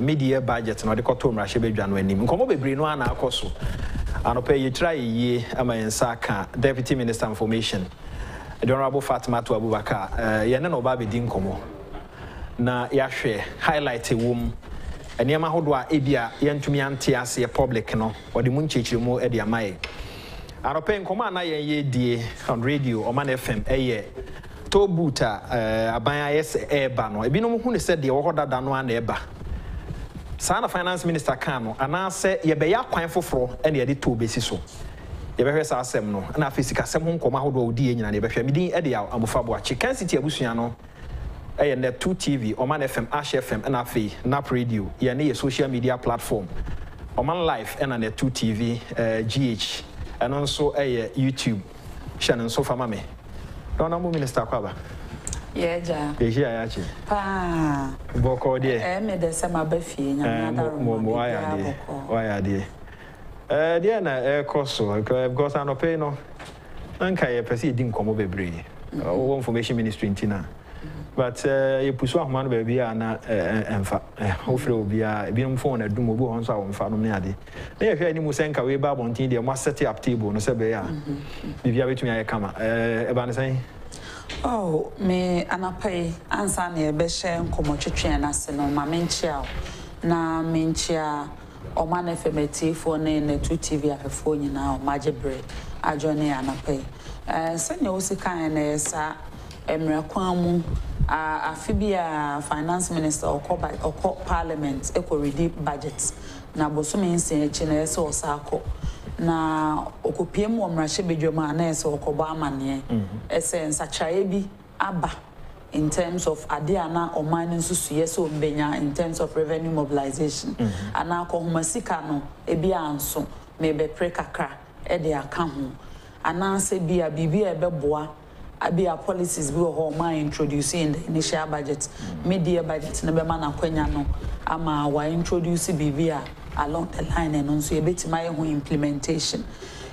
media budget na de koto mrahye badwanu anim nkomo bebre no ana akoso anope ye try ye amansa ka Deputy Minister Information the Honorable Fatimatu Abubakar ye ne no ba be di nkomo na ya hwe highlight ewum eniama hodo a ebia ye ntumi ante ase public no odi mu nchechiri mu e de amaye anope nkomo ana ye die on radio Oman FM eye to buta aban yes eba no ebi no mu hunu se de wo hodada no ana eba sana finance minister kano ana se ye be ya kwan foforo ene ye de to besi so ye be hwe sa asem no ana afisika asem ho nkoma hodo odi nyina ne be hwe midin e de ya amofabo a chicken city abusua no eye Net2TV Oman FM Ash FM ana afi nap radio ye ne ye social media platform Oman Life ena Net2TV Gh and also eye YouTube channel so fama me. Don't Minister Kwaba. Yeah, ja. Yeah, yeah. Pa. Boko de. Me de se mabefi nya na daru. Why are they? There na koso because I no pay no. Nka ye pese di nkomo bebre. Wo information ministry ntina. But ye puso ahoma no bebi ana emfa. Ofre obi a bi no phone adum obi ho so a omfa no ne ade. Na ye hwa ni mu senka we ba bontin de mo set up table no se be ya. Bibi a betumi aye kama. Eba ne sen. Oh, me anapai ansa na ebe share nkomo twetwe na se no ma menchia na menchia Oman FM TV na Net2TV afefo nyina o majebre ajone anapai. Se ne osika na esa emrakwamu afibia finance minister or parliament eco ready budgets na bosome nsen chine eso osako na okopiem wo mrahye bedwama na eso okoba amane essence achae bi aba in terms of adiana or mining susue so benya in terms of revenue mobilization ana kohoma sika no ebia anso mebe pre kakra e de aka ho ana se bia bibia ebeboa abia policies bi ho ma introducing the initial budget media budget na be ma na kwanya no ama wa introduce bibia along the line and also a bit my own implementation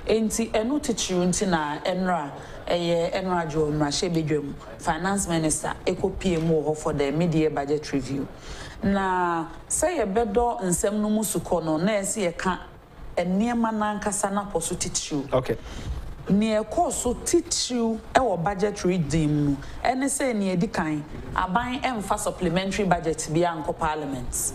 enti eno teacher nti na enra eye enra jo mrahye bedwam finance minister ekopiem ho for the media budget review na say ebedo nsem no musuko no na ese ye ka eniema na nkasa na poso teacher okay near course teach you our budget reading and say near the kind aban emfa supplementary budget bianco parliaments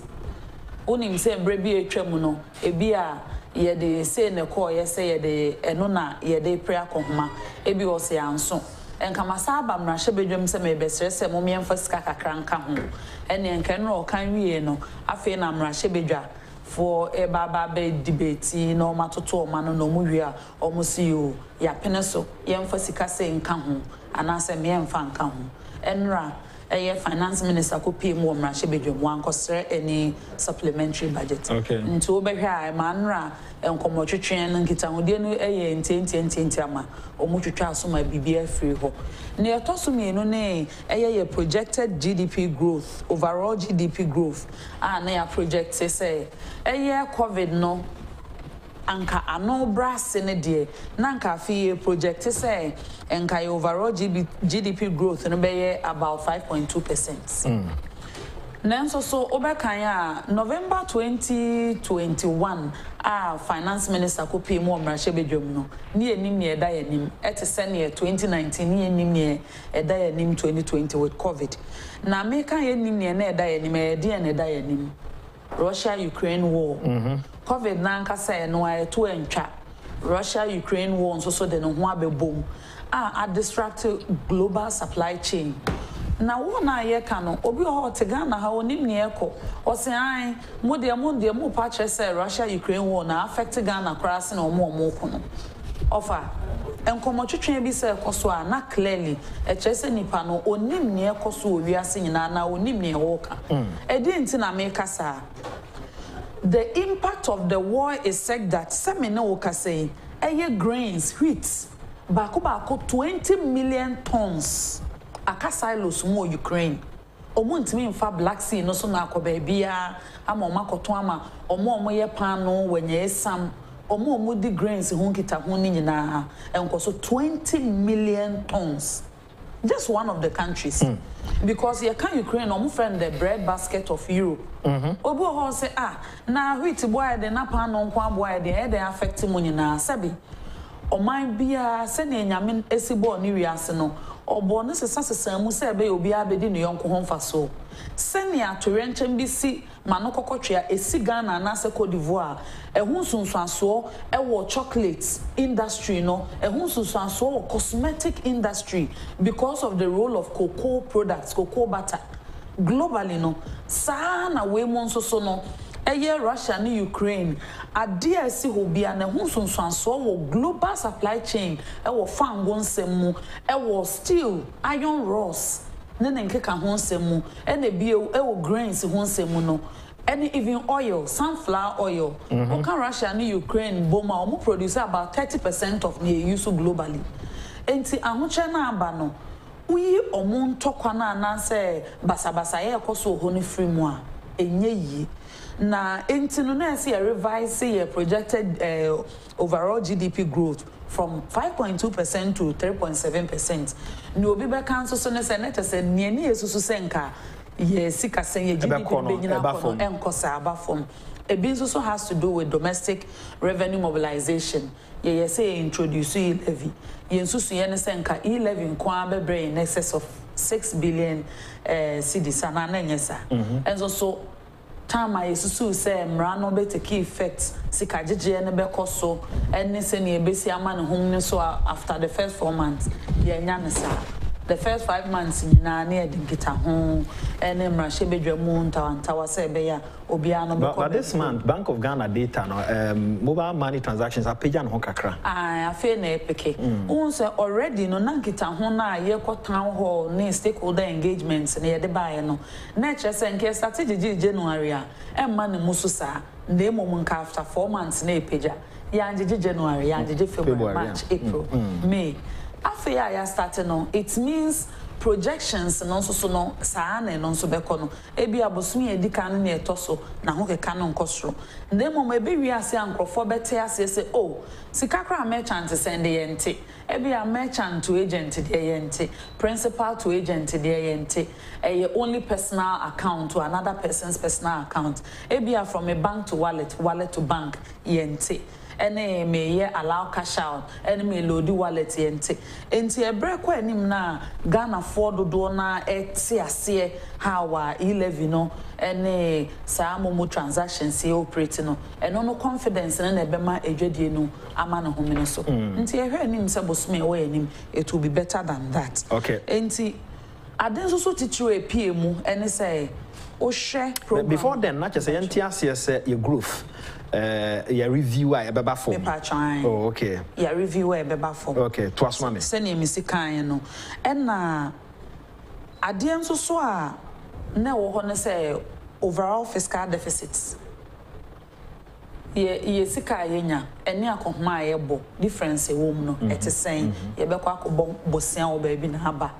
unim say brebi etwam no e bia ye de say ne call ye say ye de eno na ye de prayer kohoma e bi o say anso enka masa aba mrahye bedwam say me besere say mo me emfa sika kakran ka ho ene enka no kan wie no afi na mrahye bedwa for a baba debate no matoto man no mu wi a omusiyo ya peneso yemfa sika se nka ho ana se me yemfa nka ho enra eye finance minister ko pm wo mrahye bedwam ankosere any supplementary budget nti wo behwa ma nra enkomo twetwe nkita ho de no eye ntenti ama omutwetwe asoma bibia free ho ne etoso me no ne eye projected GDP growth overall GDP growth ana ya project say eye COVID no anka ano brase ne de na anka fi project say enka overall GDP growth no be about 5.2%. Nanso so obekan ya November 2021 finance minister ko pm wo mrahye bedwam no ne enim ye da yanim ete senior 2019 ne enim ye da yanim 2020 with COVID na America ye enim ne na da yanim e de ne da yanim Russia Ukraine war COVID na anka say no ay to entwa Russia Ukraine war nso so de no ho abebom a disrupt global supply chain. Na wona ye kanu obi ho te Ghana ha onim ne ekọ osan mo de mo pa che say Russia Ukraine war na affect Ghana crash na omo kuno offer enkomo twetwe bi say koso a na clearly e che say nipa no onim ne ekọ so owiase nyina na onim ne woka e di nti na me kasa the impact of the war is said that semi no woka say eye grains wheat baako 20 million tons aka silos mo Ukraine omo ntimi mfa Black Sea no so na akoba bia ama omakoto ama omo ye pan no wanye sam omo di grains ho nkita ho ni nyina enkoso 20 million tons Just one of the countries. Mm. Because you can Ukraine or friend the bread basket of Europe. Obo say ah na wheat boy the napa no kwa boy the they affect money na sabi. O man bia se na nyame esibo ni wiase no. Obo no sesasesa mu se be obi abedi ne yonko ho mfaso. Se ne atorenche bi si manokokotwea esi Ghana na se Cote d'Ivoire. Ehun sunsuanso e wo chocolate industry no. Ehun sunsuanso cosmetic industry because of the role of cocoa products, cocoa butter. Globally no. Sana we monso so no. Eye Russia ni Ukraine. Adia si hobia na ehun sunsuanso wo global supply chain. E wo farm gonsemu. E wo steel, iron rods. Nene nkeka honsemu. Ene bio e wo grains honsemu no. Any even oil, sunflower oil. Oka Russia and Ukraine, Boma, we produce about 30% of the use globally. Enti ahuche na abano, uyi omun tokwa na anase basabasa ye koso honi free moa enye yi. Na enti nuna si revise projected overall GDP growth from 5.2% to 3.7%. Nuobibe kanso sone senete se nieni esusu senka. Yes, sika senye GDP a business also has to do with domestic revenue mobilization. Yes, introduce e-levy. Yensusu yene senka e-levy nkwabe bre in excess of 6 billion cedi sana nyesa. And also tama yesusu se mrano be take effect sika jeje ne be koso ene se ne ebesi amane hom so after the first 4 months yenya ne sa. The first 5 months in Nani Dinkita home and Rashibedremun Tawasebea Obiano. But this month, Bank of Ghana data mobile money transactions are Pijan Hokakra. I feel ne peke. Unse already no Nankita Hona Yeko town hall ne stakeholder engagements near the Bayano. Nature and Care strategy January and money mususa ne monka after 4 months ne Pija. Yanji January, Yanji February, March, April, May. After I started on, it means projections and also no saane and also becono. Ebi abosumi edi kanu ni etoso na honge kanu nkosro. Ndemo maybe we are saying crophobete say oh sikakra merchant send the ente. Ebi a merchant to agent the ente. Principal to agent the ente. A only personal account to another person's personal account. Ebi a from a bank to wallet, wallet to bank ente. Ene me allow cash out ene me load wallet ente enti ebreko enim na Ghana for dodo na eti ase hawa 11 no ene saamumu transactions e operate no eno no confidence na ebe ma edwedie no ama no home no so enti ehwe enim se bosme wo enim it will be better than that. Okay, enti aden so so titiro epie mu ene say o share program before then na che say enti ase your growth. Your reviewer, a beba form. Oh, okay. Your reviewer, a beba form. Okay, twas mami. Send him, Missy Kayano. And now, at the end, so soa, now we're going to say overall fiscal deficits. Ye sika yenya, and near Koma ebo, difference a woman, it is saying, Yebeka Bossian or baby Naba.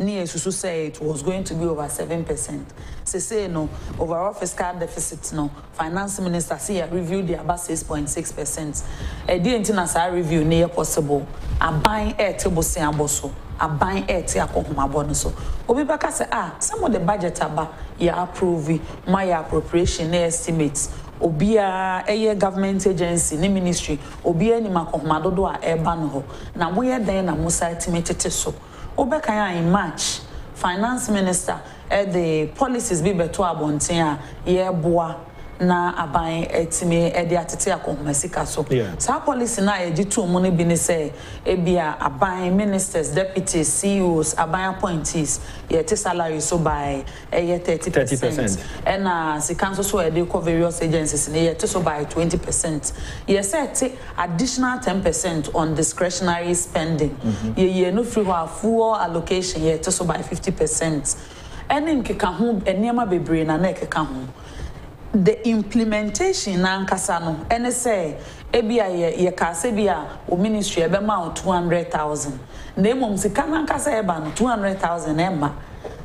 Near Susu say it was going to be over 7%. They say no, overall fiscal deficit no. Finance Minister say review the about 6.6%. A DNT review near possible. A buying air table say aboso. A buying air tea abonoso. Obibaka say ah, some of the budget aba ye approve my appropriation estimates. Obia a government agency, ni ministry, obia ni makomado do a banho. Na moya then a musa estimated so. Obekaya in March, Finance Minister, the policies be beto abontia, ye boa na abain etime ediatetia komesika so. Sa policy na editu money bini say ebia abain ministers, deputies, CEOs, abain appointees, ye te salary so by 30%. And si council so edeco various agencies ne ye te so by 20%. Ye say te additional 10% on discretionary spending. Ye no free full allocation ye te so by 50%. And in kikahu enyama bebre na ne kikahu. The implementation na nkasano ene say ebia ye ka se bia o ministry ebe ma 200,000 na emom sika na nkasa eba no 200,000 ema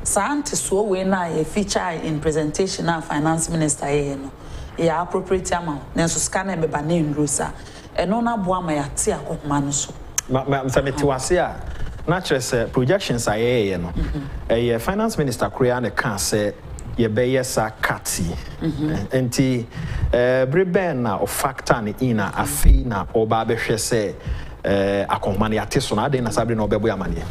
santi so we na ye feature in presentation na Finance Minister ye no ye appropriate amount na so sika na eba na enrosa eno na boa ma yate akoma no so ma msa metiwase a naturally projections are here. A finance minister Korean can say ye beyesa kati enti brebena o factor ni ina afi na oba behwe se akonmane ateso na den na sabre na obebo amane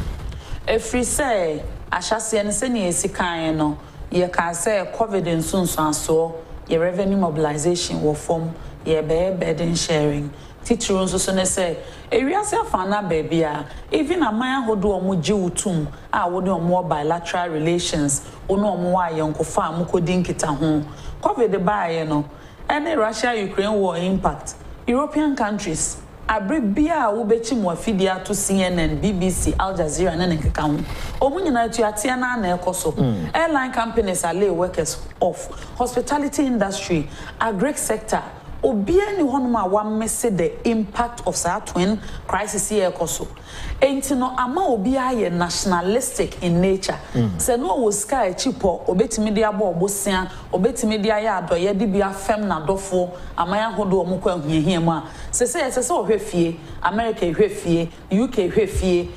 efri say ahyase ne se ne esikan no ye ka say covid nsunso aso ye revenue mobilization wo form ye be burden sharing teacher nsunso ne say ewiase afa na ba bia even aman hodo omo gye utum a wo de omo bilateral relations ono omo wa yenkofa amukodi nkita ho covid ba ye no any Russia Ukraine war impact European countries abre bia wo bechi mo afidia to CNN BBC Al Jazeera na nkeka ho omo nyina tu atia na na ekoso airline companies are lay workers off hospitality industry agri sector Obiye ni honuma wa messe the impact of that twin crisis here koso. Enti no ama obiye nationalistic in nature. Se no wo sky chipo obetimi dia bo obosia, obetimi dia ya adoye di bia fem na dofo, amaya hodo omukwa huhie mu a. Se se ohwefie, America hwefie, UK hwefie,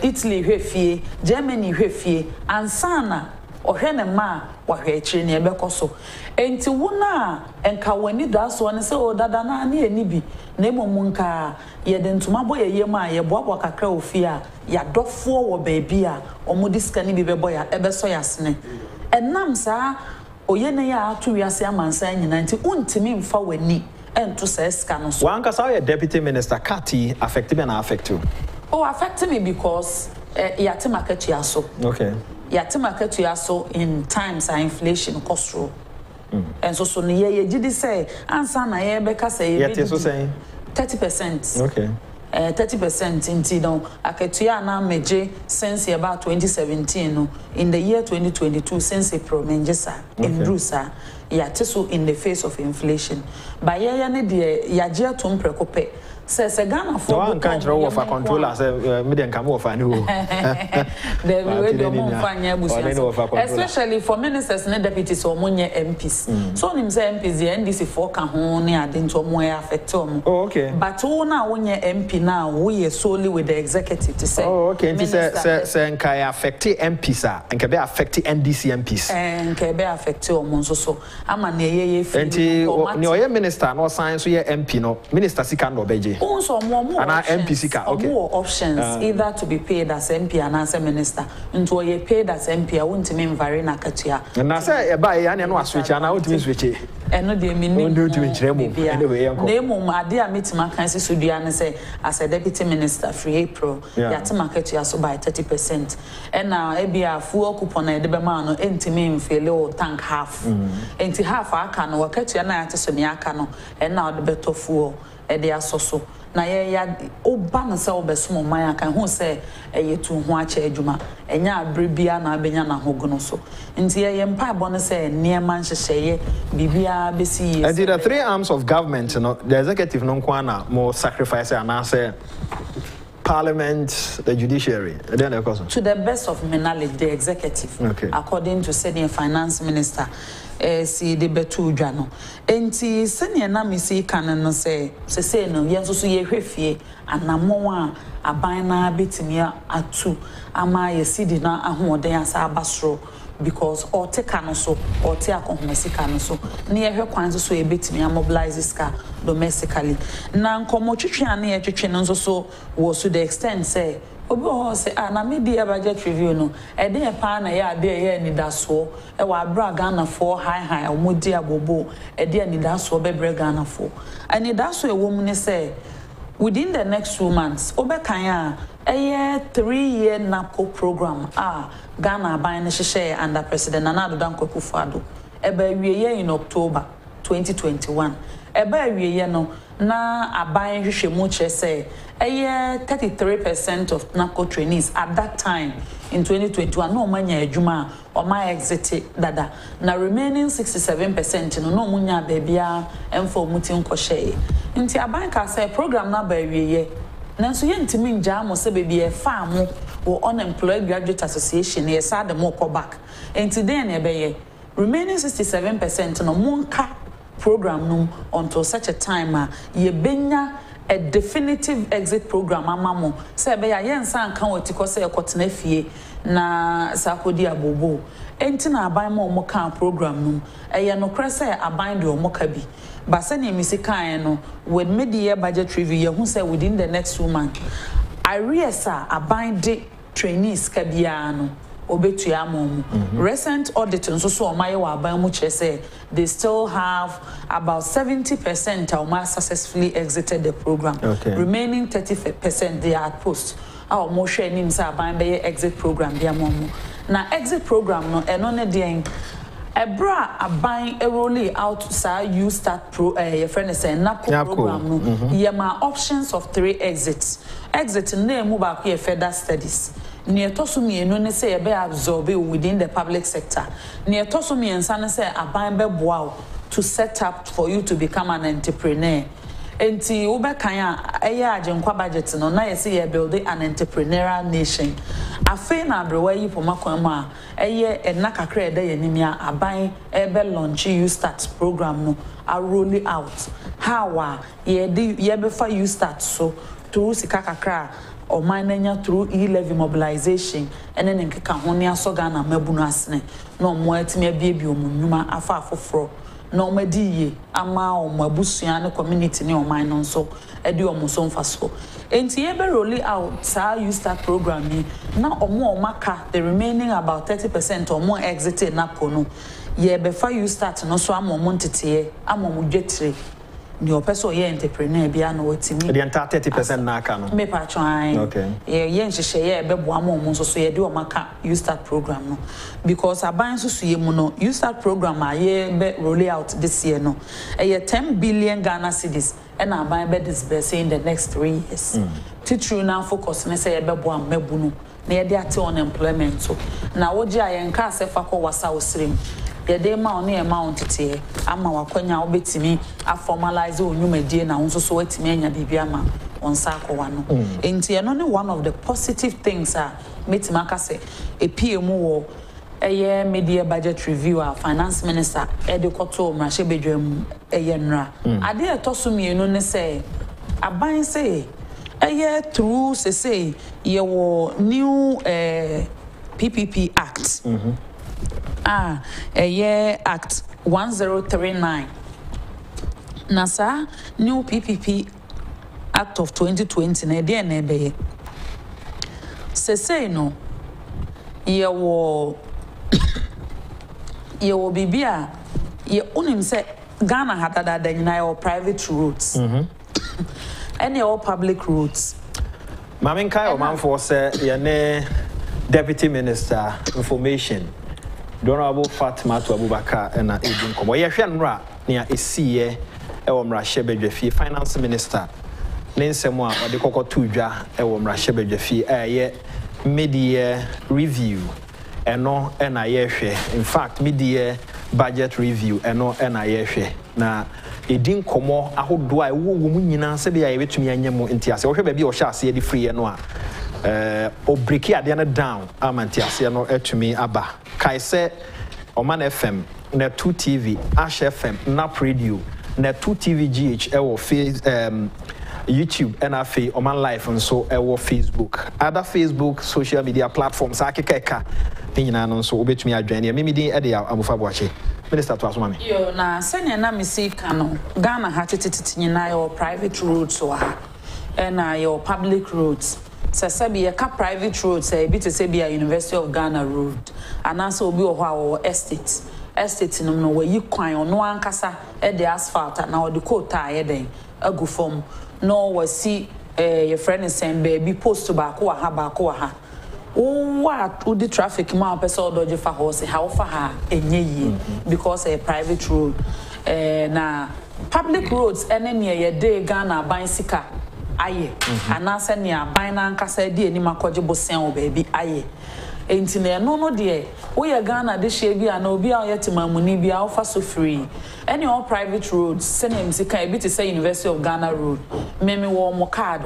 Italy hwefie, Germany hwefie, ansana ohene ma wa hwechi ne ebekoso enti wona enka wani daso ne se o dada na ne eni bi na emom nka ye de ntuma boye ye ma ye boabo kakra ofi a ya dofo wo ba bi a omodi ska ne bi beboya ebeso yasne enam sa oyene ya atu wiase amansa nyina enti untimi mfa wani entu se ska no so wanka sa ye deputy minister Kati affected me na affect you oh affect me because yate makachi aso okay Yatimakatu yaso in times of inflation cost row. And so ni ye did say answer na ye beka say ye so saying 30%. Okay. 30% inti don aketua na meje since about 2017 no in the year 2022 since April menjesa in Rusa yate so in the face of inflation. Ba ye ya ne de yaje to mprekope se Ghana for one country of a controller say median come of an who there we do mo fanya business especially for ministers and deputies or monye MPs so him say MPs the NDC for ka ho ne ade nto mo affect him oh okay but who na wonye MP now we solely with the executive to say oh okay say nka affect MPs a nka be affect NDC MPs nka be affect him so so ama na yeye free enti ni oye minister no science so ye MP no minister sika no beje also more and MPC ka okay more options either to be paid as MP and as a minister into you paid as MP I won't mean vary na katia na say e ba e na no switch na won't switch e no dey mean no do to nkremu anyway enko nemu ma dey meet man kan say sudua na say as a deputy minister free April yati market ya so by 30% and now e bia fuel coupon e dey be ma no entimi mfele o tank half enti half aka no wakatua na yati so ni aka no and now the better fuel they are so na ye ya oban se obesom man kan ho se eyetu ho acha adwuma enya abrebia na abenya na hogono so nti ye mpa bo no se ne man hyehye bibia besi ye and the three arms of government you know the executive no kwa na mo sacrifice and say Parliament, the judiciary, then of course. To the best of my knowledge, the executive, okay. According to senior finance minister, see the betu jano. Enti senior na misi kanano se no yenso so ye hwefie anamo a aban na betimia atu ama ye see na ahoden asa abasro because or te kanoso or te akonhomesi kanoso ne ehwe kwanzo so e betimi mobilize ska domestically na nkomo twetwe ane etwetwe nzo so wo so the extent say obi ho say ah na media budget review no e dey pa na ya dey ya ni daso e wa bra Ghana for high omodi abobo e dey ni daso be bra Ghana for ani daso e wo mu ne say within the next 2 months obekanya a 3-year NAPCO program Ghana by Nishishare under President Nana Danko Akufo-Addo. Ebe wiye in October 2021. Ebe wiye no na aban hwehwemu kyerɛ sɛ ɛyɛ 33% of NAPCO trainees at that time in 2021 no manya adwuma or my exit dada na remaining 67% no munya baabia emfo mutin kɔhyɛ. Nti aban ka sɛ program na ba wiye nanso ye ntimi ngya mo se bebi e fa mo wo unemployed graduate association e sa de mo kɔ back enti den na be ye remaining 67% no monka program no until such a time a ye benya a definitive exit program amamo se be ya yensa nka wotiko se ekotena fie na sakodi abobo enti na aban mo omoka program num eye no kra se aban de omoka bi ba se ne misikan no with media budget review ye hu se within the next 2 months Ariesa aban de trainees ka bia no obetua mom recent audit nso so omaye wa aban mu chese they still have about 70% are successfully exited the program. Okay. Remaining 30% they are post. Our motion in Sabanbe exit program, dear mom. Now, exit program, no, and on a day, a bra, a buying a rolly out, sir, you start pro, your friend is saying, NAPO program, no, my options of 3 exits. Exit in there, move up here, further studies. Near Tosumi and Nune say a bear absorbed within the public sector. Near Tosumi and Sana say a bimbe wow to set up for you to become an entrepreneur. And T. Uber Kaya, a yard and quabagets, and I see a building an entrepreneurial nation. A fain abrewe for Makwama, a year and Naka Credit Anemia, a buying a bell launch you start program, no, a roll it out. How ye before you start so to Sikakakra. Or mine through E-level mobilization and then in Kahonia Sogana Mebunasne. No more to me a baby or Munuma Afa for fro. No me dee, Ama or Mabusiana community near mine on so, a duo Muson Fasco. And Tieber rolling out, sir, you start programming. Now or more Maka, the remaining about 30% or more exited Napono. Ye before you start, no so I'm on Montetier, I'm on Jetri. Your person here entrepreneur be an what me the entire 30% na aka no me pa try okay yeah nhyehye yeah be bo amom so so ye de o maka you start program no because aban so so ye mu no you start program aye be roll out this year no e 10 billion Ghana cedis and aban be disburse in the next 3 years teacher now focus me say ye be bo am mebu no na ye de ate on employment so na wo je aye nka asefa ko wasa osrim ye dey ma on amount tie ama wakonya obetimi a formalize onyumedie na won so so atimi anya bibia ma on sako wano enti eno ne one of the positive things are metima ka se epm wo eye media budget review our finance minister edikoto mrashe bedwam eye nra ade etoso mienu ne se aban se eye through se say ye wo new PPP act Act 1039. NASA new PPP Act of 2020. Ne dear nebe. Say no. Ye wo bibia. Ye unim se Ghana hata da deny or private roads. Any all public roads. Mamin Kai Oman for say yane Deputy Minister Information. Honorable Fatimatu Abubakar and Adin Komo. Yehwenra na esiye ewo mrahye badwafie finance minister. Nensemu a ode kokoto dwa ewo mrahye badwafie aye media review eno na yehwe. In fact media budget review eno na yehwe. Na Adin Komo ahodo a wo mu nyina se bia yebetumi anyam ntiase. Wo hwe ba bia o hye ase de free eno a obriki adiana down amantiase eno etumi aba. Kaise Oman FM, Net2TV, Ash FM, Nap Radio, Net2TV Gh, YouTube, NFA, Oman Life, and so Facebook. Other Facebook social media platforms, Akikeka, Ninano, so obey me adrenia. Mimi di Edia Amufabuache. Minister to Aswami. Yo, na senior Namisi Kano, Ghana Hatititina, your private roads or your public roads. Sasabi a cap private road say bit to say be a University of Ghana road and also be our estate no where you coin on one casa at the asphalt and now the coat tie then a go form no was see your friend is saying baby post to bakoa what would the traffic map so dodgy for horse how far a because a private road na public roads and near your day Ghana bicycle aye and answer near Binan Cassadi and Macogibo San, baby, aye. Ain't in there, no, dear. We are Ghana, this shabby, and no be out yet to Mamuni be alpha so free. Any all private roads, send him Sika, a bit to say University of Ghana Road, Mammy War Mocard,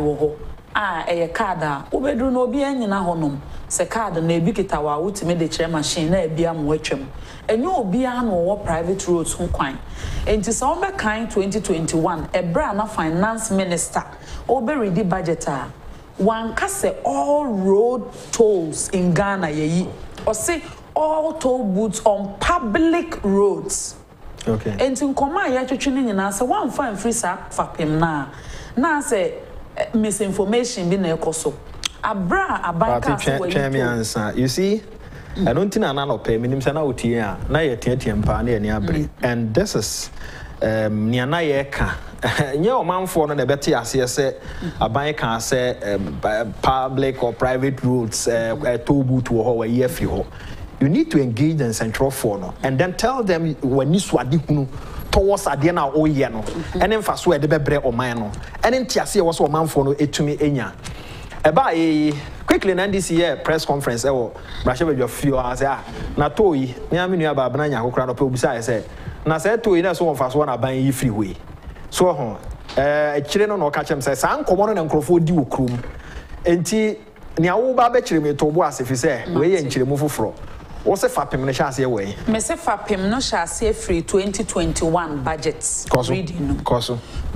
Ah, a card, Ubedu no be any honum, Secada, Nebikitawa, Utime de Chair Machine, Biam Wetcham, and you be an or private roads who quine. In December kind 2021, a brand finance minister, Oberi di budgeter, one casse all road tolls in Ghana, ye, or say all toll booths on public roads. Okay. And to command Yachuchinin and answer one fine free sap for him now. Now say, misinformation being a coso. Abra about you see, I don't think I'm not paying him. Sana utia, na and this is niana yeka. Nye oman for no nebeti asiye se aban kan se public or private roads toll booth wo ho ye fi ho. You need to engage in central forum and then tell them when you swadi kunu towards Adena or Yano, and then fast where the bebre or mano, and then Tiasia was a man for no eight to me enya. About quickly an NDC press conference or Russia with your few hours. Natoi, Namina Babrania, who crowd of people besides said, Nasset to either so of us one are buying freeway. So, children or catch them says, I'm common and Crawford Duke room. And T. Niauba Betrim to was if you say, way and Chilimufu fro. What's a Fapim Nashasi away? Mr. Fapim Nashasi free 2021 budgets. Reading.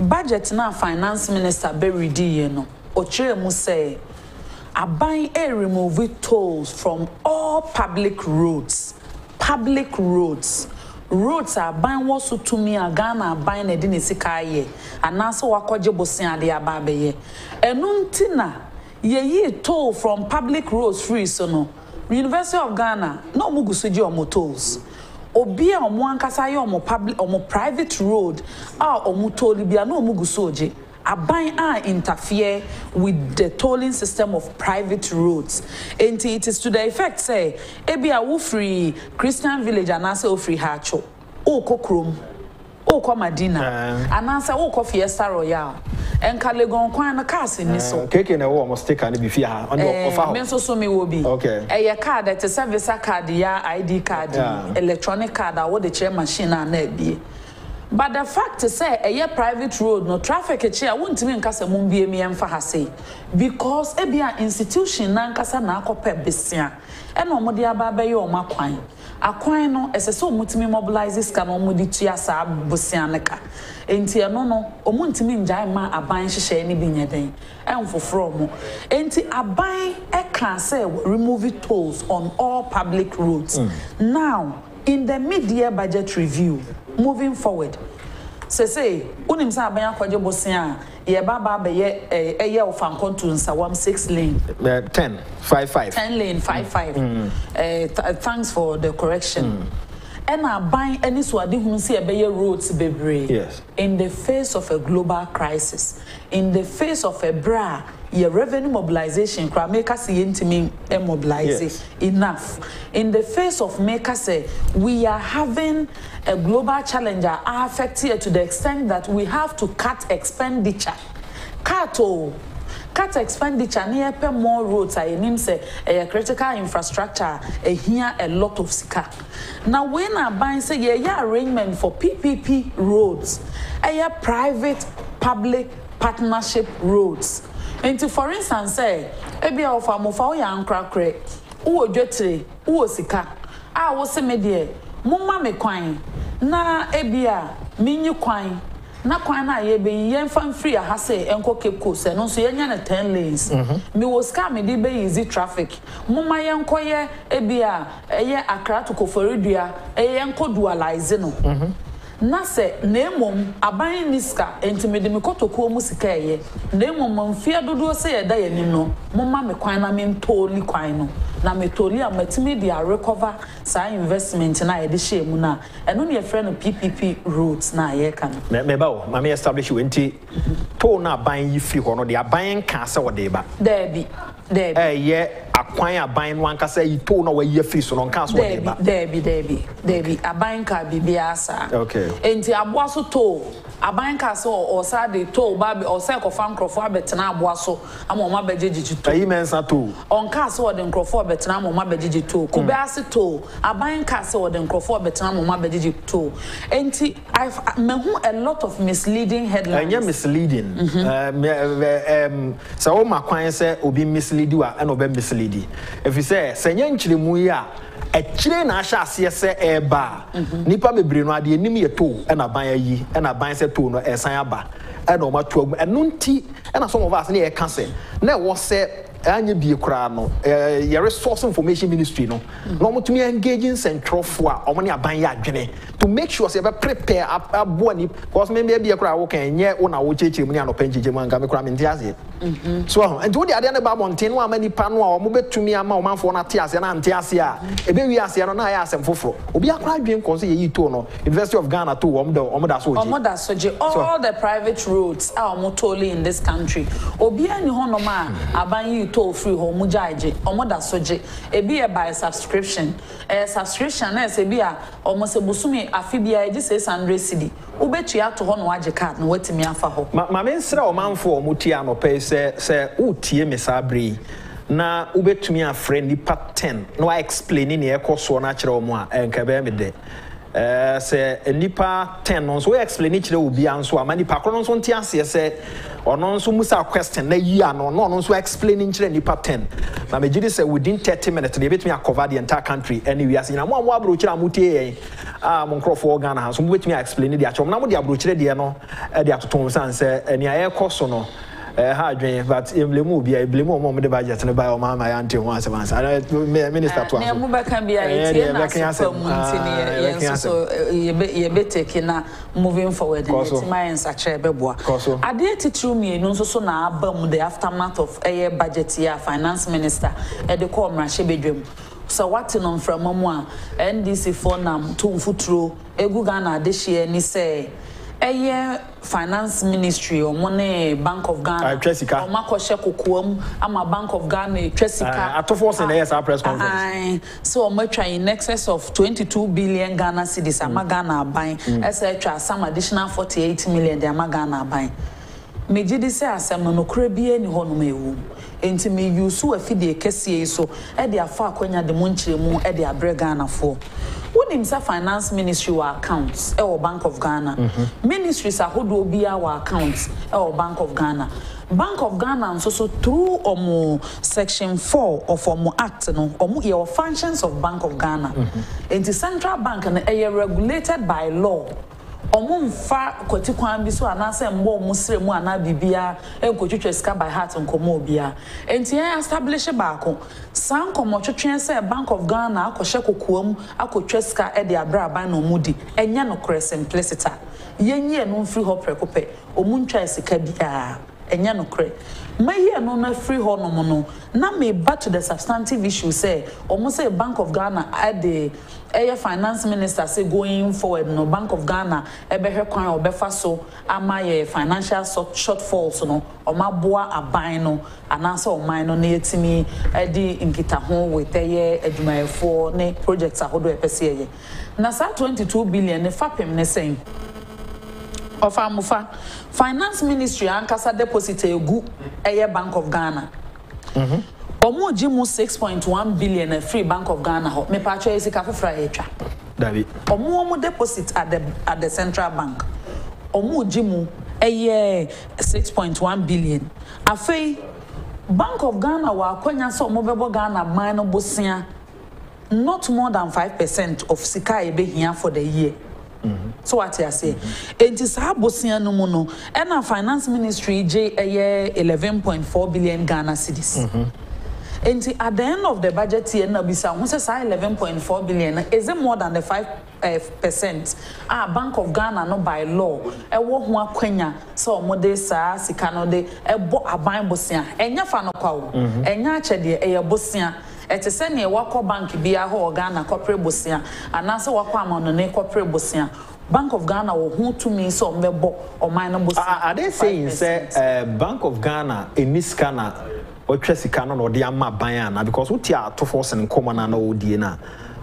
Budget now, Finance Minister Berry Dieno, Ochemu say, I buy a remove tolls from all public roads. Public roads. Roads are buying what's to me, a Ghana buying a dinisikaye, and also a Kojabosia de Ababe. Enuntina, ye toll from public roads free, so no. University of Ghana, no mugusuji or motos. Obia or Mwankasai or public or private road, or mutolibia no mugusoji. A bind are interfere with the tolling system of private roads. And it is to the effect, say, Ebia woo free Christian village and answer free hacho. O kokrum, O komadina, and answer O fiesta royal. And Calegon Quan a cast in this cake and a warm stick and be fear on will be okay. A card that a service card, ID card, electronic card, or the chair machine and be. But the fact is, a private road, no traffic a chair won't mean Casamun be a me and Fahase because a be an institution, Nancasa Naco Pebissia, and Omodia Babayo or Maquine. Aquino as a so mutimi mobilizes Camomoditia Sab Busianeca. Enti anono omuntimi nja ma aban hye ni binyeden enfoforo mo enti aban e kan say remove tolls on all public roads. Now in the mid-year budget review moving forward say unim say aban akwaje bosia ye baba be ye eye ofankon to nsawam 6 lane 10 55 10 lane 55 thanks for the correction. And I buy any swadi who see a better roads, baby. Yes. In the face of a global crisis, in the face of a bra, your revenue mobilization, crowd make us intimate and mobilize enough. In the face of makers, say we are having a global challenger affected to the extent that we have to cut expenditure. Cut expenditure near more roads. I mean, say a critical infrastructure. Here a lot of sika. Now, when I buy say yeah arrangement for PPP roads, a private public partnership roads. And to for instance, say a bit of a move away and crack rate. Who are jetty? Who are sika? I was a media. Mumma me coin. Na ebia minu coin. Na kwana ye be yen fan free a hase enko Cape Coast and also yen yana 10 lanes. Me was coming de be easy traffic. Mumma yanko ye ebia eye Accra to Koforidua eye enko dualize no. Na se nemom aban niska entimede me kotokuo mu sika ye. Nemom manfia dodo se ye da ye ni no. Mumma me kwan na me ntoli kwan no. Na me toli a metimedia recover sa investment na ye de share mu na. Eno ne ye frɛ no PPP roads na ye ka no. Me ba o, ma me establish we nti to na aban yi free ho no de aban kan se wo de ba. There be. Ye akwan aban no anka se yi to na wo ye free so no kan se wo de ba. There be. Aban ka bibia sa. Okay. Enti aboa so to abanka so or sadi to baby or cycle fan croffa betina boaso and mama bejiji to mensa too. On cast or then croffa betina mama bejiji too. Kubasi to abanka so then croffa betina mama bejiji too. Enti I've mehu a lot of misleading headlines. And yeah, misleading. So my client said will be misleading and obey misleading. If you say senyanchili muya a chilling asha CSA air bar. Nipa be brino, the enemy a two and a buyer ye and a bind set to no air sayaba and no matter and noon tea and some of us near cancer. Now was said. And you be a crano, your resource information ministry. No, no, to me engaging central for or money a banya gene to make sure you ever prepare up a bonnie because maybe a crowd okay, and yeah, on our church, and Penjiman and so and do the other about Montana, how many panel or move to me a man for Natias and Antiasia. A baby, I say, and I ask them for be a crime being considered Etono, University of Ghana to Omoda Soji. All the private roads are totally in this country. Obia ni Honoma, Aban. To free home mujaje or mother soje a beer by subscription. A subscription as a beer almost a busumi afibia says Andre City. Ubetia to Honwaja card and wait to me for hope. My men saw a man for Mutiano pay, say, O T. Miss Abri. Now, Ube to me a friendly part 10. No, I explain in the course for natural moa and Cabemide. Say a nipa 10 on so explain it will be answer. Many pacorons on Tiasia say. Or non so musa question, no, so explaining to the pattern. Now, Majid said within 30 minutes, they bet me cover the entire country. Anyway, as in a one wabrocha muti, Moncroft for Ghana has some with me explaining the actual number of the abrochre, Diano, the actual Tom's answer, and your air cosono. Hard dream, but if the movie, I blame more the budget and buy my auntie once a month. I minister to can be a so you be taking moving forward. My such a beboa. I did it through me, no so now, boom, the aftermath of a budget year, finance minister at the Comra Shebedrum. So what on from Mamma, NDC for Nam, Tumfutro, Egugana this year, ni say. Aye, finance ministry or money Bank of Ghana. Tresica. Or Marco Shekukum. I'm a Bank of Ghana. Tresica. At 2 hours in ASR press conference. So I'm trying in excess of 22 billion Ghana cedis. I'm Ghana buying. Etc. Some additional 48 million. They are Ghana buying. Me jidi se asem no kure bie ni ho no mewu enti me yusu afide kese so e de afa akonya de monchiremu e de abre Ghana for wonim sa finance ministry wa accounts e o Bank of Ghana ministries ahodo obi wa accounts e o Bank of Ghana nso so through omo section 4 of omo act no omo your functions of Bank of Ghana enti central bank na e regulated by law. Omun fa kwati kwan bi so anase mbo musre mu ana bibia enkotwetwe sika by heart nkomo obia enti en establish baako san komo twetwe se Bank of Ghana akohye kokoam akotwe sika e de abra ban no mudi enya no kre simplicity yenye no free ho prekope omuntwa sika bia enya no kre maye no na free ho no mo na me back to the substantive issue say omo say Bank of Ghana at the Aye, finance minister say going forward no Bank of Ghana ebehe kwan obefa so amaye financial shortfalls no omaboa aban no anansa oman no na yetimi edi nkitaho with eye adwumayefo ne projects ahodo epese eye na sa 22 billion ne fapem ne sen of amufa finance ministry ankasa deposit egu eye Bank of Ghana Omo jimu 6.1 billion a free Bank of Ghana ho me pacho isika fofra etwa David omo deposit at the central bank omo jimu eye 6.1 billion afei Bank of Ghana wa akonya so omo bebo Ghana man no bosia not more than 5% of sika ebe hia for the year so what I say enti sa bosia no mu no and a finance ministry j eye 11.4 billion Ghana cedis And at the end of the budget year, na bisa unse sa 11.4 billion. Is it more than the 5%? Bank of Ghana no by law. Ewo huwa kwenya so mode sa sikanode ebo aban bosia. Enya fano kwao. Enya chedi eya bosia. Ete seni wako bank biya ho Ghana kopre bosia. Anase wako amanone kopre bosia. Bank of Ghana will hold to me so mebo or minor bosia. Are they saying say Bank of Ghana in this Ghana? Or Tressicano or the Amma Bayana because Utia to force and common and old Diana.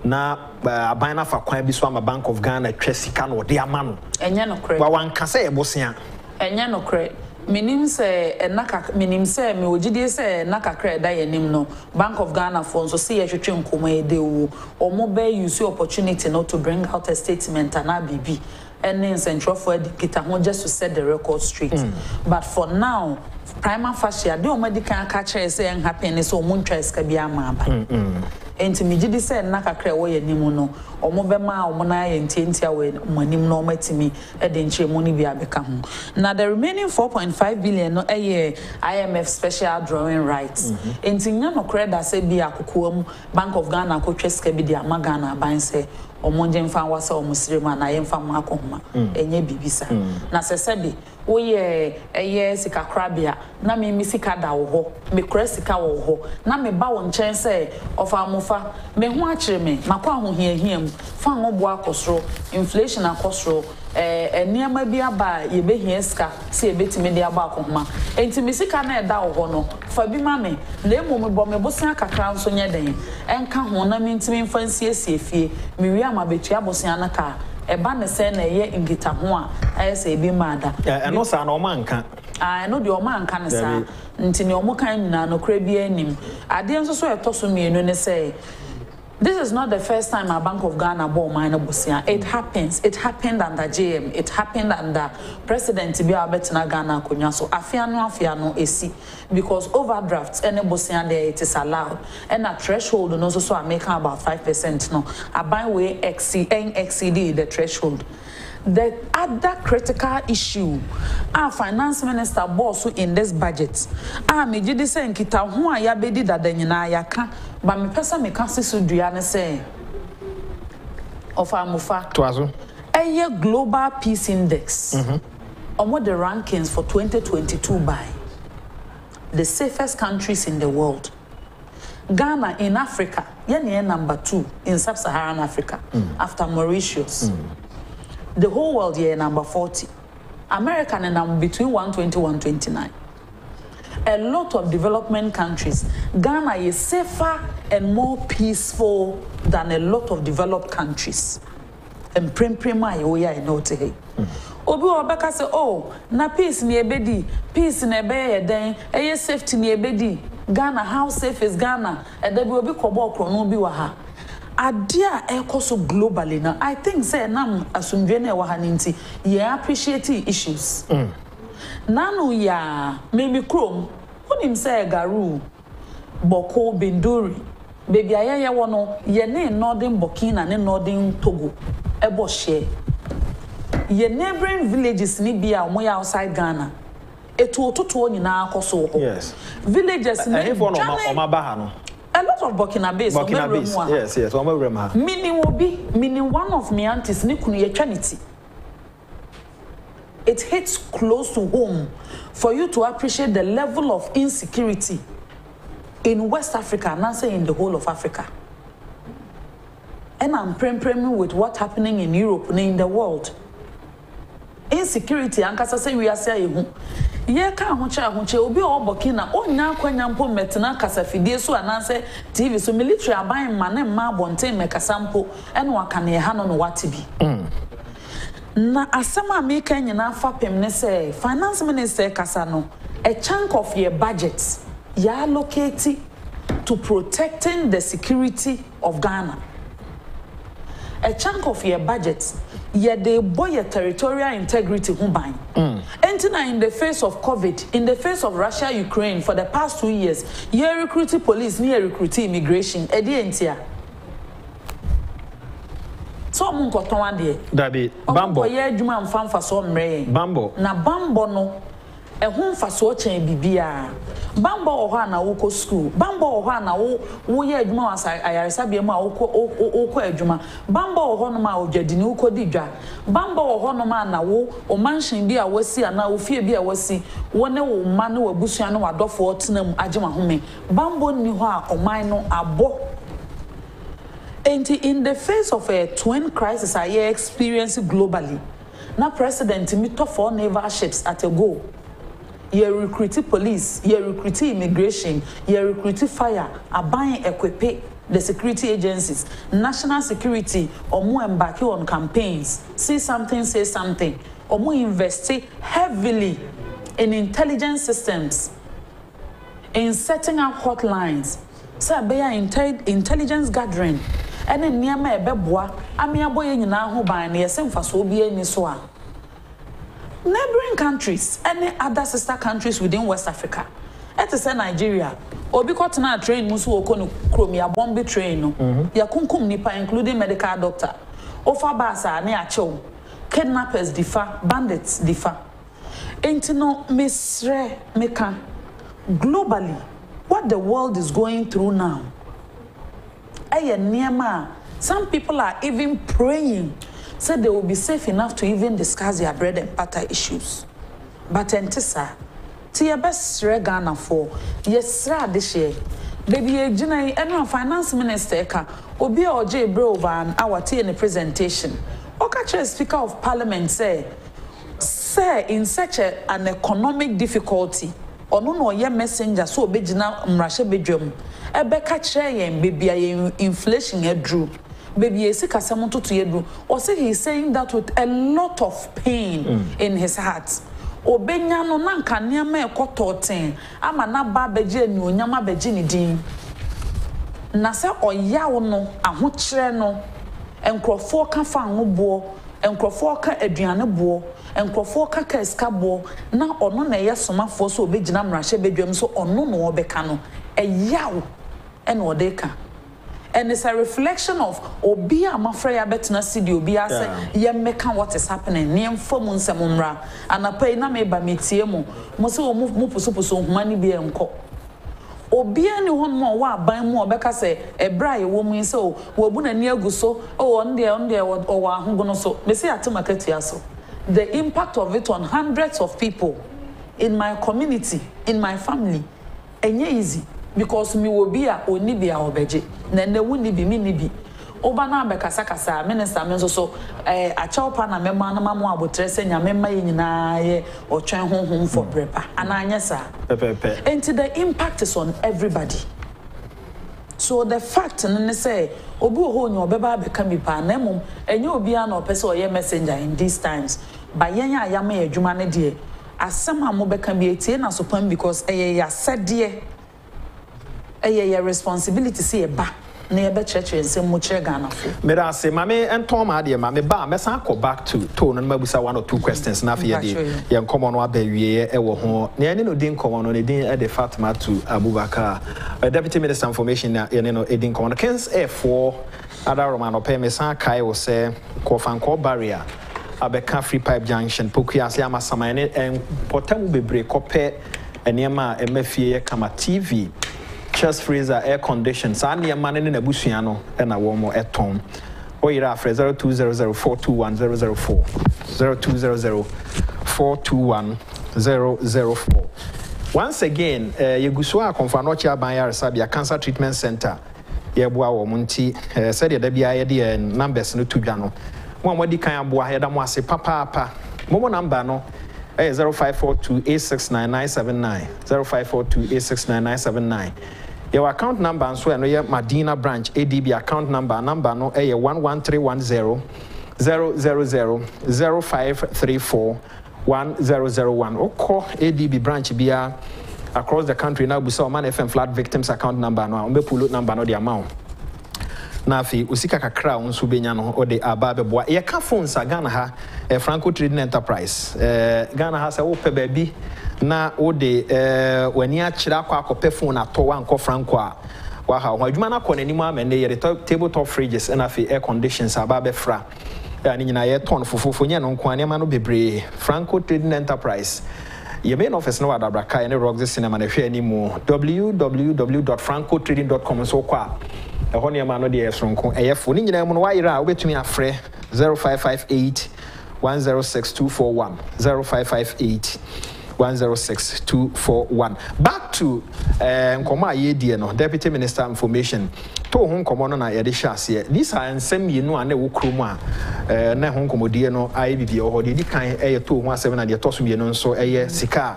na abana fa kwan bi so ama Bank of Ghana twesika no de ama no enya no kre wa wanka se ebosia enya no kre minim se enaka minim se me ogidie se naka kre da yenim no Bank of Ghana for so se yetwetwe nkoma edewo omo be use opportunity not to bring out a statement and abibi and central for Peter Hon just to set the record straight. But for now, prima facie, the only can catch is saying happiness or moon tries to be a man. And to me, did say Naka Crewe and Nimuno, or Mobema, or Mona and Tintia with Monim no met me at the Chimoni be a become. Now, the remaining 4.5 billion a year IMF special drawing rights. And Tignano Creda say be a Kukum, Bank of Ghana, Cocheska be the Amagana, Bain say. Omonjem fan wasa o musirima na yem fan makoma enye bibisa na sesebi wo ye eye sika krabia na me misika da wo ho me kresika wo ho na me ba wo nchen se ofa mofa me hu akire me makwa hohiahiam fan wo bo akosro inflation akosro eniama bi aba ye behia sika se ebetime de aba akoma enti misika na eda wo ho no fa bi ma me na emu me bo me bosan akakra nso nye den enka ho na me ntimi mfa nsiesie fie me wi amabetua bosan anaka eba ne se na ye ngita ho a ayese ebi maada eno sa na o manka ah eno de o manka ne sa ntini o mokan nyina no kra bi anim ade nso so etoso mienu ne se. This is not the first time a Bank of Ghana bought minor Bosia. It happens. It happened under JM. It happened under President Tibia Betina Ghana Kunyaso. Afiano AC. Because overdrafts and Bosia there it is allowed. And a threshold and also so I make about 5% now. I buy way exceed the threshold. The other critical issue, our finance minister boss in this budget. Ah, me jidi say nkita ho a ya bedi dadanina ya ka, but me pesa me ka sisu dua ne say. Ofa mufa. Toazo. Eye Global Peace Index. Omo the rankings for 2022 by the safest countries in the world. Ghana in Africa, ye number 2 in sub-Saharan Africa after Mauritius. The whole world here number 40. America and number between 120 and 129. A lot of development countries. Ghana is safer and more peaceful than a lot of developed countries. And prima yoya in Otehe. Obi Obeka say, oh, na peace ni ebedi, peace ni ebeye den, eye safety ni ebedi. Ghana, how safe is Ghana? And there will be kobo krono bi waha. Adia ekoso globally now. I think say nam asumdwene wahaninti ye appreciate issues. Nanu ya maybe krom unim say garu boko binduri baby ayeye wono ye ne northern Burkina ne northern Togo ebo share ye neighboring villages ni bia omo outside Ghana eto ototo nyina akoso ho. Yes, villages ni omabaha no. A lot of Burkina Base. Yes. Meaning will be, meaning one of my aunties, eternity. It hits close to home for you to appreciate the level of insecurity in West Africa, not saying in the whole of Africa. And I'm praying with what's happening in Europe and in the world. Insecurity, and as I say, we are saying, yeah, can't be all Burkina. Oh, now, when I'm poor, Metina Casafidia, so and answer TV, so military are buying money, Marbonte, make a sample, and what can you hand on what to be? Now, as some are making enough for Pemnese, Finance Minister Casano, a chunk of your budgets, you are allocated to protecting the security of Ghana. A chunk of your budgets. Yeah, they boy your territorial integrity. Entering in the face of COVID, in the face of Russia, Ukraine, for the past 2 years, you recruiting police, near recruiting immigration. Edientia. So I'm going to one day. Daddy, Bambo. Bambo. Na Bambo no. A home for swatch and Bibia. Bambo Ohana Oko school. Bambo Ohana O Yedma as I Sabiama Oko Eduma. Bambo Honoma O Jedinuko Didra. Bambo Honoma na wo, O Manshin Bia Wessi and now Fear Bia Wessi. One O Manu Busiano Adolfo Tinum Ajima Home. Bambo Niha O Mino Abo. And in the face of a twin crisis I experience globally, now President Timito 4 naval ships at a go. You recruit police, you recruit immigration, you recruit fire, a buying equipment, the security agencies, national security, or more embark on campaigns. See something, say something. Or more invest heavily in intelligence systems, in setting up hotlines. So be intelligence gathering. And then near my bebwa, I'm a boy in our home by near some for so be any soa. Neighboring countries, any other sister countries within West Africa. It is Nigeria. Obikotana train musu okonu kromia bombi train no. Yakunkum nipa including medical doctor. Ofa basa ne achew. Kidnappers differ, bandits differ. Entino misre meka globally what the world is going through now. Eye niema. Some people are even praying so they will be safe enough to even discuss their bread and butter issues. But entisa your best regana for yes, this year, baby, a general finance minister will be or J. Brovan our tea in a presentation. Or catch a speaker of parliament say, sir, in such an economic difficulty, or no, your messenger so big now, Rasha Bedroom, a becker chair and baby inflation a drew, baby a sick as someone to your drew, or say he's saying that with a lot of pain in his heart. Obenya no nanka niam e kototen ama na ba beje ni onyama beje ni din na se oyawo no ahokyere no enkrofo ka fa anwobo enkrofo ka aduane bo enkrofo ka kaska bo na ono na ye somafo so obejina mrahye bedwam so ono no obeka no eyawo ene odeka. And it's a reflection of Obi Amafreya Betna Sidi Obi ase yemeka what is happening niemfo mu nsemumra anapa ina me ba metie mu mo se mu pusupusu humani bi enko obi ani honmo wa aban mu obeka se ebra ye wo mu se o wabu nani aguso o onde o wa ahogono so me se atimakati aso. The impact of it on hundreds of people in my community, in my family, enye easy. Because mi will be a onibia obeje, nende wuni bi mini bi. Obana beka sakasa minister menso so a chowpan a memma na mamu abotrese nya memma yina ye or twen honhom for brepa. Ananya sa. And the impact is on everybody. So the fact nene say obu ho nyo beba beka mi pa na mum enye obi an opese oye messenger in these times. Ba yen ayama adwuma ne de asema mo beka bi etie na sopan because eye ya sede your responsibility see a back neighbor church and say much Ghana. Mera say mammy and Tom Adia, mammy ba, let's go back to tone and maybe one or two questions. Nafia, young common one, baby, ever home. Nianino didn't come on a day at the Fatimatu Abubakar, Deputy Minister Information, Yanino Edin Corner, Kens F4, Ada Romano Pemesa, Kai will say, Kofanko Barrier, Abeka Free Pipe Junction, Pukia, Siama Samane, and Potamu be break up, and Yama, MFA, Kama TV. Chest freezer air conditioned. So I need a man in a busiano and a warm at home. Or you're after 0200421004. 0200421004. Once again, Yeguswa Confanocha Bayar Sabia Cancer Treatment Center. Yebua or Munti said the BID and numbers no to Gano. One what the kind of boy had a mossy papa. Momo number no. 0542869979 0542869979. Your account number and so I know your Medina branch ADB account number no 113100005341001. Oko ADB branch bia across the country now we saw Oman FM flood victims account number no umbe pull number no the amount. Nafi usika kakra unsu benyano ode ababe boa ye ka phones Ghana ha Franco Trading Enterprise Ghana ha se wo pe baby na ode wani akira kwa akopɛ phone atɔ wa nkɔ Franco a wa ha ho adwuma na kɔ nanimu amende ye table top fridges and afi air conditions ababe fra ya ni nyina ye ton fofofo nye no nkoa ne ma no bebre Franco Trading Enterprise. Your main office no adabraka any Roxy Cinema na hwɛ animu www.francotrading.com so kwa honey amano de esronko eyefo ni nyina mu no wayira obetumi afrɛ 0558106241 0558106241. Back to nkoma ye die no Deputy Minister Information to ho nkomo no na ye de hwase this are nsem ye no ana wo kromu a na ho nkomo die no IBB ho de di kan eye to ho asem na de to so ye no nso eye sika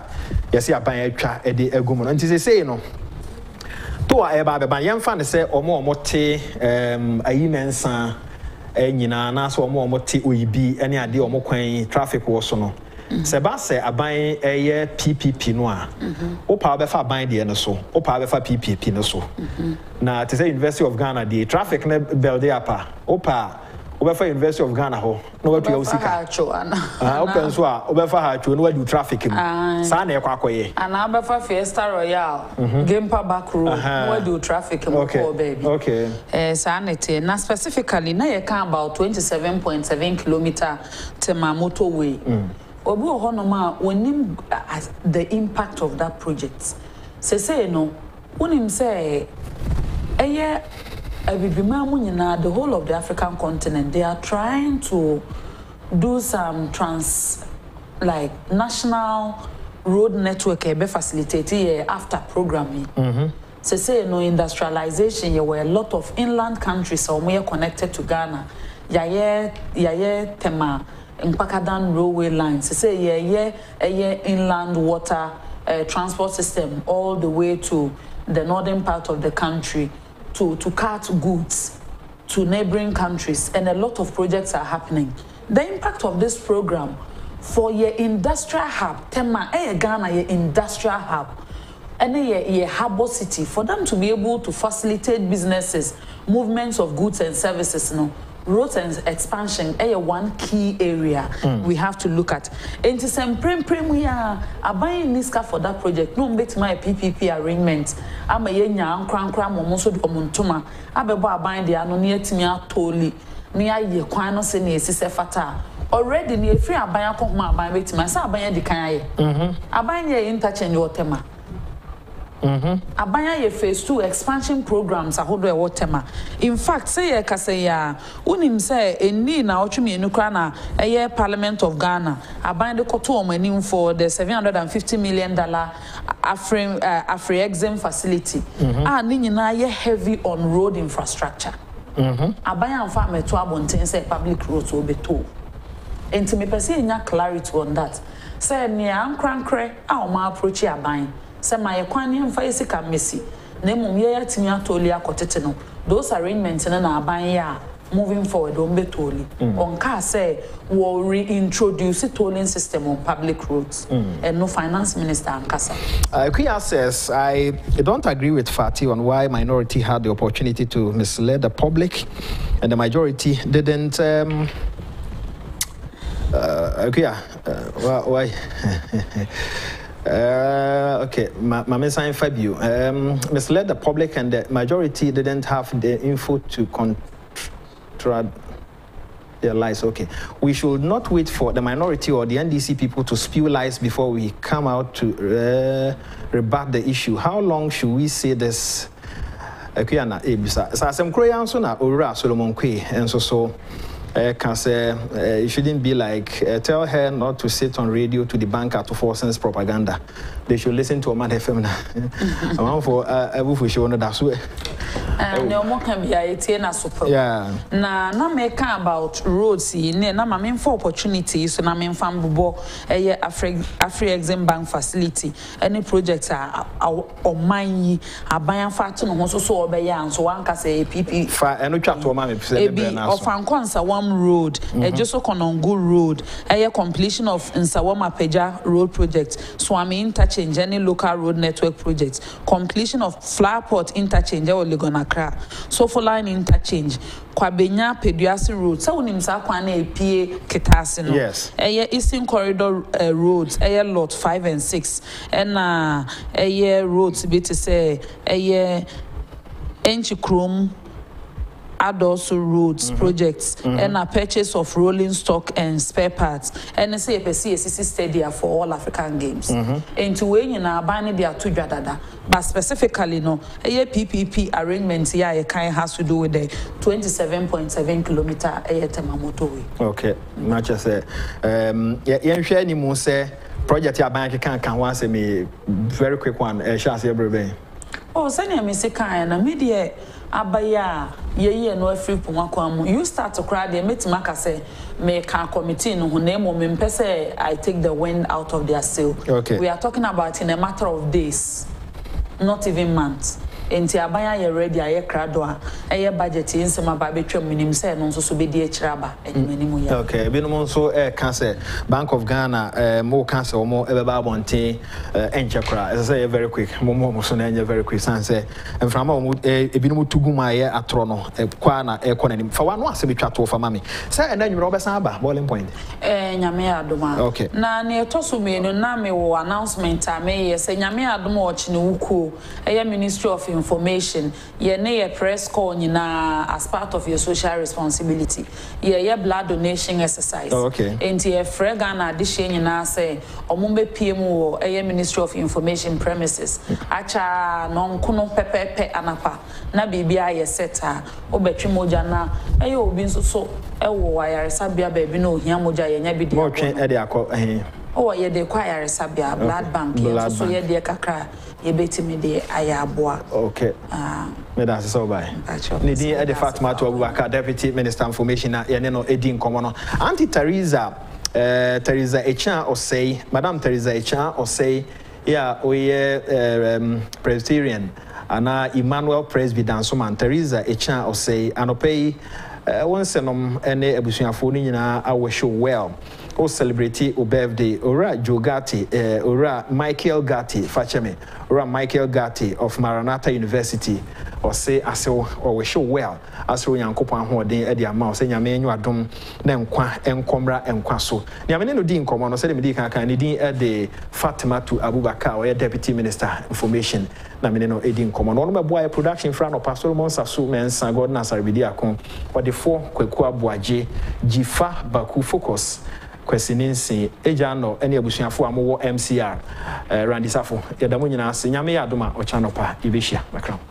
ye se aban atwa e de agum no nti se sei no Toa eba beba yamfa ne se omo te ayimensa nyina na so omo te oyibi ene ade omo kwan traffic wo so no. Se ba se aban eye PPP no a. Opa be fa aban de ne so. Opa be fa PPP ne so. Na te say University of Ghana the traffic ne belde apa. Opa Obefa University of Ghana ho no watu yosika ah open so a obefa ha two no wadu traffic mu sa na ekwa akoye ana obefa Fiesta Royal Gempa back road no wadu traffic mu ko baby okay sa na te na specifically na ye kan about 27.7 km Tema motorway obi ho no ma wonim the impact of that project say no wonim say eye the whole of the African continent, they are trying to do some national road network facilitating after programming. So say no industrialization, there were a lot of inland countries so we are connected to Ghana. Yaye Tema Mpakadan railway lines. So say yeah inland water transport system all the way to the northern part of the country. To cart goods to neighboring countries, and a lot of projects are happening. The impact of this program for your industrial hub, Tema, Ghana, your industrial hub, and your harbor city, for them to be able to facilitate businesses, movements of goods and services, no. Roads and expansion, one key area we have to look at. And to some we are buying Niska for that project. No, bet my PPP arrangement. I'm a young cram, also the Montuma. I be buying the Anonia Timia Toli, near your Quanos and Sister Fata. Already near free, I buy a comma by waiting myself, buying the Kaya. I buy your interchange or Tema. Abanya ye phase 2 expansion programs ahodwe wo Tema. In fact say ye kaseya unim say eni na otwemi enukra na eye Parliament of Ghana aban de koto omanim for the $750 million Afriexim facility. Ah ni nyina ye heavy on road infrastructure. Abanya amfa meto abonten say public roads obeto. Enti me pese enya clarity on that. Say ni am krankre a oma approach aban. Sema kwani mfa yesika mesi na mmye yatimi atoli akotete no those arrangements na aban ya moving forward on betoli on car say will reintroduce tolling system on public roads and no finance minister Ankasa Kuya says I don't agree with Fati on why minority had the opportunity to mislead the public and the majority didn't why okay, Mama Saint Fabio. Misled the public and the majority didn't have the info to contradict their lies. Okay, we should not wait for the minority or the NDC people to spew lies before we come out to rebut the issue. How long should we say this? Okay, na ebisa. Sa sem kroya nso na owura Solomon Kwe enso so. Can say it shouldn't be like tell her not to sit on radio to debunk at 4 cents propaganda. They should listen to Oman FM. Among for every show that that's where. No more can be a TNA super. Yeah. Na make about roads. Na main for opportunities. So na main farm bubo. Afriexim bank facility. Any projects are Oman. Abayan fatu no so so obeya and so one can say PP. Fa eno chat Oman me. Ebi ofankonsa one. Road, Joso Konongo Road, a completion of Nsawama Peja Road Project, Swami Interchange, any local road network projects, completion of Flowerport Interchange, or Ligonakra, Sofo Line Interchange, Kwabenya Peduasi Road, Saunim Sakwane PA Ketasino, yes, a Eastern Corridor Roads, a lot 5 and 6, and a year roads, be to say, a year Enchikrum. Adults roads projects and a purchase of rolling stock and spare parts and say PCACC stadium for all African games and to when you na ban there to dada but specifically no a PPP arrangement here it kind has to do with the 27.7 km a Tema motorway. Okay, not just yeah ni mo say project ya ban kan wan say me very quick one share everybody. Oh senior me say kan na media Abaya, ye no free Pumakwamu. You start to cry, they meet Makase, make a committee, who name women per se, I take the wind out of their sail. Okay. We are talking about in a matter of days, not even months. Enti abaya ye ready aye kradoa. Aye budget in some babetwa minim say no so be di echiraba enmanimu ya. Okay, binom so cancer Bank of Ghana more cancer or more ebeba bonte enchakra. As I say very quick. Mo so na enye very quick sanse. Enframa o binom tuguma ye atro no kwa na e kwa nanim. Fa wanu asebetwa to fa mami. Say na nwura obesa aba boiling point. Nyame adoma. Okay. Na ne etoso me no na me wo announcement ame ye say nyame adoma o chine wuko. Aye Ministry of Information, ye ne a press call na as part of your social responsibility. Ye blood donation exercise. Oh, okay. And ye fregana addition na say omumbe PMO aye Ministry of Information premises. Acha non kuno pepe anapa. Na bibia ye seta obetwi moja na aye obi nso so ewo wayaresa bia baby no hia moja ye nya bi de. Mo twen e de akọ eh. Oh, ye de choir sabia blood bank ye so ye de kakra ye betimi de ayaboa. Okay. That's so by. Nidi e de Fatimatu Abubakar Deputy Minister Information na ye no edi nkomo no. Auntie Teresa Echan Osei, Madam Teresa Echan Osei, yeah, we Presbyterian ana Emmanuel Presby Dansoman Teresa Echan Osei anopei once nom ene ebusuafo ni nyina awehwe well. O celebrity o birthday ora Joe Gatti ora Michael Gatti Fachemi ora Michael Gatti of Maranatha University or say aso or we show well aso nyankopon ahoden e dia ma o say nyame enyu adom na nkwa enkomra enkwa so nyame ne no di nkomo no say dem di kankan ne din e de Fatimatu Abubakar o Deputy Minister Information na me ne no e di nkomo no no boy production fra no Pastor Monsa so mensa God na sarbidi akon for the four kweku abuaje jifa baku focus kwesininsi ejano ene abusuafo amwo MCR randisafo yadamu nyina se nyame yadoma ochanopa ibeshia makram.